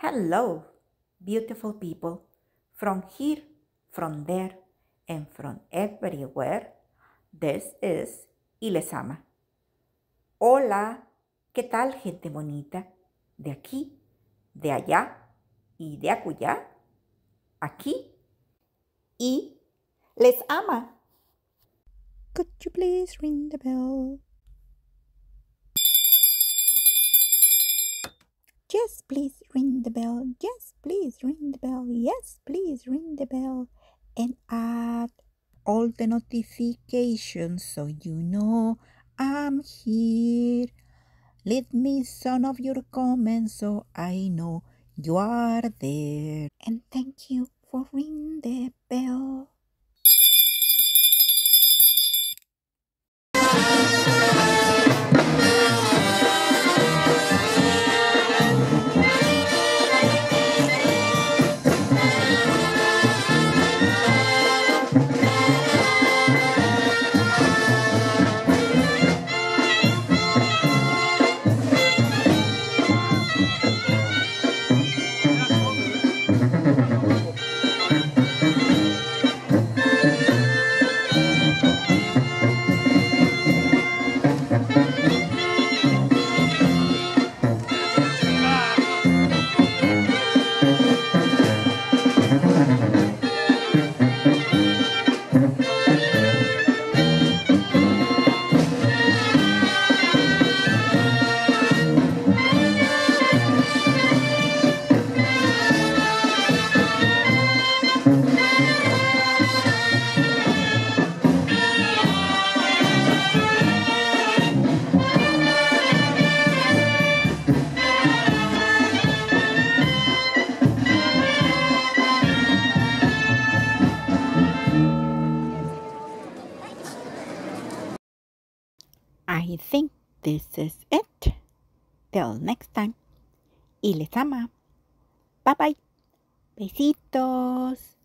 Hello, beautiful people, from here, from there, and from everywhere. This is Lezama. Hola, ¿qué tal, gente bonita? De aquí, de allá y de acullá. Aquí y Lezama. Could you please ring the bell? Yes, please ring the bell. Yes, please ring the bell. Yes, please ring the bell. And add all the notifications so you know I'm here. Leave me some of your comments so I know you are there. And thank you for ringing the bell. I think this is it. Till next time. Lezama. Bye bye. Besitos.